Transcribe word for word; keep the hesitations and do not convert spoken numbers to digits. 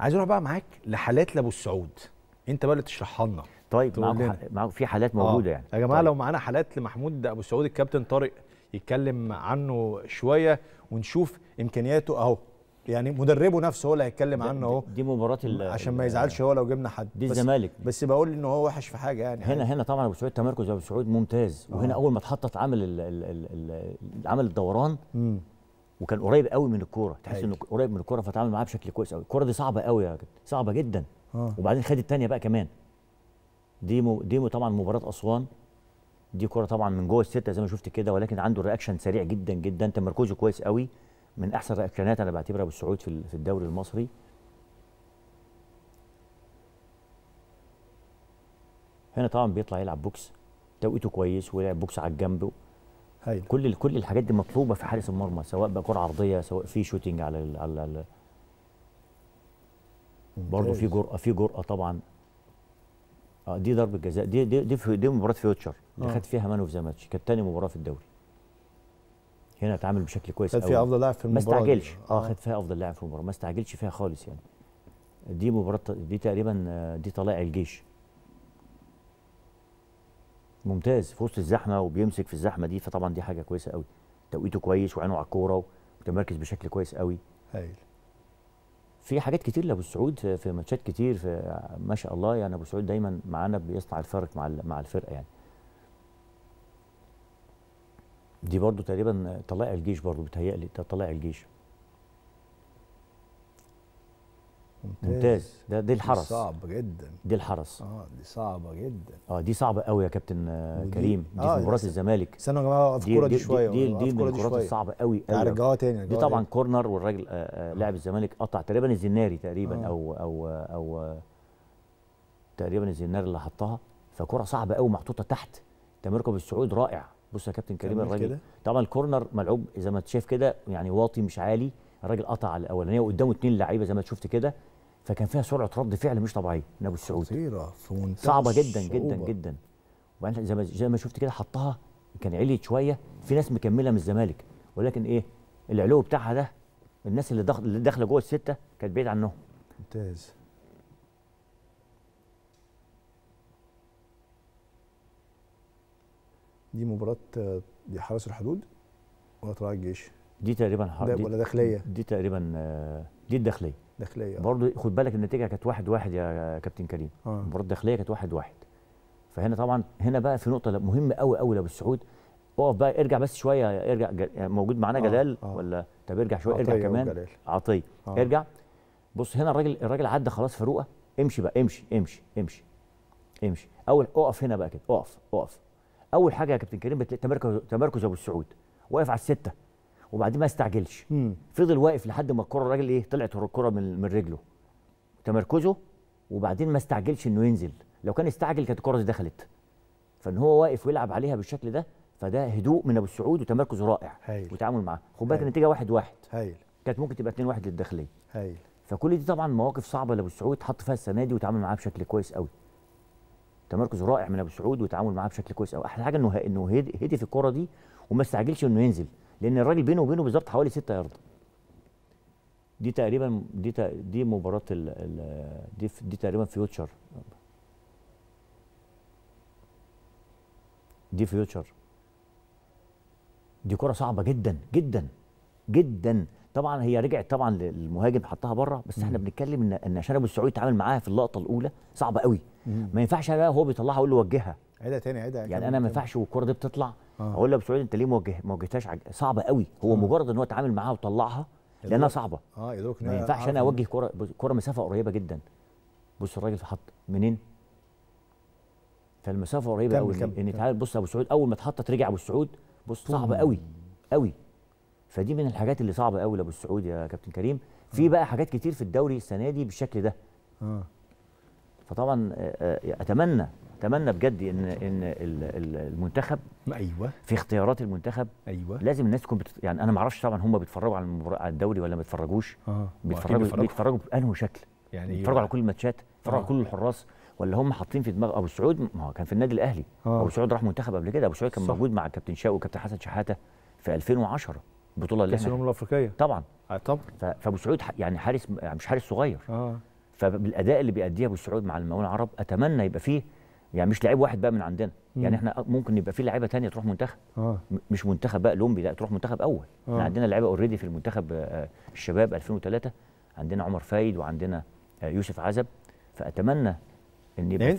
عايز اروح بقى معاك لحالات لابو السعود، انت بقى اللي تشرحها لنا. طيب معاكم حل... في حالات موجوده آه. يعني يا جماعه طيب. لو معانا حالات لمحمود ابو السعود الكابتن طارق يتكلم عنه شويه ونشوف امكانياته اهو، يعني مدربه نفسه هو اللي هيتكلم عنه اهو. دي مباراه عشان ما يزعلش هو لو جبنا حد دي الزمالك، بس بقول ان هو وحش في حاجه يعني هنا يعني. هنا طبعا ابو سعود تمركز ابو سعود ممتاز، وهنا آه. اول ما اتحطت عمل ال ال ال عمل الدوران م. وكان قريب قوي من الكوره، تحس انه قريب من الكوره فتعامل معاه بشكل كويس قوي. الكوره دي صعبه قوي يا جدع، صعبه جدا آه. وبعدين خد الثانيه بقى كمان دي مو دي مو طبعا مباراه اسوان، دي كوره طبعا من جوه السته زي ما شفت كده، ولكن عنده رياكشن سريع جدا جدا، تمركزه كويس قوي، من احسن رياكشنات انا بعتبرها ابو السعود في في الدوري المصري. هنا طبعا بيطلع يلعب بوكس، توقيته كويس ويلعب بوكس على الجنب. هايل. كل كل الحاجات دي مطلوبه في حارس المرمى، سواء بقى كره عرضيه، سواء في شوتينج على ال على ال برضه في جرأه، في جرأه طبعا. اه دي ضربه جزاء، دي دي دي, في دي مباراه فيوتشر اللي خد فيها مان اوف ذا ماتش، كانت ثاني مباراه في الدوري. هنا اتعامل بشكل كويس قوي، خد فيها افضل لاعب في المباراه، ما استعجلش اه خد فيها افضل لاعب في المباراه، ما استعجلش فيها خالص يعني. دي مباراه دي تقريبا دي طلائع الجيش، ممتاز في وسط الزحمه وبيمسك في الزحمه دي، فطبعا دي حاجه كويسه قوي، توقيته كويس وعينه على الكوره ومتمركز بشكل كويس قوي. هايل. في حاجات كتير لابو السعود في ماتشات كتير، في ما شاء الله يعني ابو السعود دايما معانا بيصنع الفرق مع مع الفرقه يعني. دي برضو تقريبا طلائع الجيش، برضو بتهيألي طلائع الجيش. ممتاز, ممتاز. ده دي الحرس، صعب جدا دي الحرس اه دي صعبه جدا اه دي صعبه قوي يا كابتن كريم. دي آه في مباراه الزمالك، استنوا يا جماعه في الكوره دي شويه، دي دي, دي, دي الكوره الصعبه قوي قوي دي طبعا كورنر، والراجل آه آه لاعب الزمالك قطع تقريبا الزناري تقريبا آه. او او او تقريبا الزناري اللي حطها، فكره صعبه قوي محطوطه تحت. تمركز السعود رائع. بص يا كابتن كريم الراجل طبعا الكورنر ملعوب زي ما انت شايف كده يعني واطي مش عالي، الراجل قطع على الاولانيه وقدامه اثنين لعيبه زي ما انت شفت كده، فكان فيها سرعه رد فعل مش طبيعيه من ابو السعود، خطيره في منتهى صعبه جدا جدا جدا. وبعدين زي ما زي ما شفت كده حطها كان عليت شويه، في ناس مكمله من الزمالك، ولكن ايه العلو بتاعها ده الناس اللي داخله اللي داخله جوه السته كانت بعيد عنهم. ممتاز. دي مباراة دي حرس الحدود ولا طلائع الجيش؟ دي تقريبا حرس ولا داخلية؟ دي تقريبا دي الداخلية. داخلية برضه خد بالك النتيجة كانت واحد واحد يا كابتن كريم. آه. مباراة الداخلية كانت واحد واحد. فهنا طبعا هنا بقى في نقطة مهمة قوي قوي لأبو السعود. اقف بقى ارجع بس شوية، ارجع جل... موجود معانا آه. جلال آه. ولا طب ارجع شوية، ارجع كمان عطية آه. ارجع بص هنا الراجل الراجل عدى خلاص فروقة، امشي بقى امشي امشي امشي امشي أول اقف هنا بقى كده، اقف اقف اول حاجه يا كابتن كريم بتلاقي تمركز تمركز ابو السعود، واقف على السته وبعدين ما استعجلش، فضل واقف لحد ما الكره الراجل ايه طلعت الكره من من رجله، تمركزه وبعدين ما استعجلش انه ينزل، لو كان استعجل كانت الكره دي دخلت، فان هو واقف ويلعب عليها بالشكل ده فده هدوء من ابو السعود وتمركز رائع وتعامل معاه. خد بالك النتيجه واحد واحد، هايل كانت ممكن تبقى اتنين واحد للداخليه، هايل فكل دي طبعا مواقف صعبه لابو السعود حط فيها السنه دي وتعامل معاها بشكل كويس قوي. تمركز رائع من ابو السعود وتعامل معاه بشكل كويس قوي، احلى حاجه انه انه هدي في الكوره دي وما استعجلش انه ينزل، لان الراجل بينه وبينه بالظبط حوالي ستة يارده. دي تقريبا دي تق... دي مباراه ال... ال... دي ف... دي تقريبا فيوتشر. دي فيوتشر. دي كوره صعبه جدا جدا جدا، طبعا هي رجعت طبعا للمهاجم حطها بره، بس احنا بنتكلم ان ان عشان ابو السعود يتعامل معاها في اللقطه الاولى صعبه قوي. ما ينفعش بقى هو بيطلعها اقول له وجهها، عيدها تاني عيدها يعني انا ما ينفعش والكره دي بتطلع آه. اقول له ابو السعود انت ليه ما وجهتهاش، صعبه قوي. هو آه. مجرد ان هو اتعامل معاها وطلعها لانها صعبه اه يدوك، ما ينفعش انا اوجه كره كره مسافه قريبه جدا. بص الراجل حط منين، فالمسافه قريبه قوي ان يتعامل. بص ابو السعود اول ما اتحطت رجع ابو السعود، بص صعبه قوي قوي، فدي من الحاجات اللي صعبه قوي لابو السعود يا كابتن كريم. في بقى حاجات كتير في الدوري السنه دي بالشكل ده اه فطبعا اتمنى اتمنى بجد ان ان المنتخب، ايوه في اختيارات المنتخب ايوه لازم الناس تكون بت... يعني انا ما اعرفش طبعا هم بيتفرجوا على المبر... على الدوري ولا ما بيتفرجوش اه بيتفرجوا بيتفرجوا بانهي شكل يعني، بيتفرجوا على كل الماتشات، بيتفرجوا على كل الحراس، ولا هم حاطين في دماغ ابو السعود. ما هو كان في النادي الاهلي آه. ابو السعود راح منتخب قبل كده، ابو السعود كان موجود مع الكابتن شوقي وكابتن حسن شحاته في ألفين وعشرة البطوله اللي كاس الامم الافريقيه طبعا طبعا. فابو السعود يعني حارس مش حارس صغير اه فبالاداء اللي بيأديه ابو السعود مع المقاولين العرب اتمنى يبقى فيه، يعني مش لعيب واحد بقى من عندنا، يعني احنا ممكن يبقى في لعيبه ثانيه تروح منتخب، آه. مش منتخب بقى لومبي، لا تروح منتخب اول، آه. احنا عندنا لعيبه اوريدي في المنتخب الشباب ألفين وثلاثة، عندنا عمر فايد وعندنا يوسف عزب، فاتمنى ان يبقى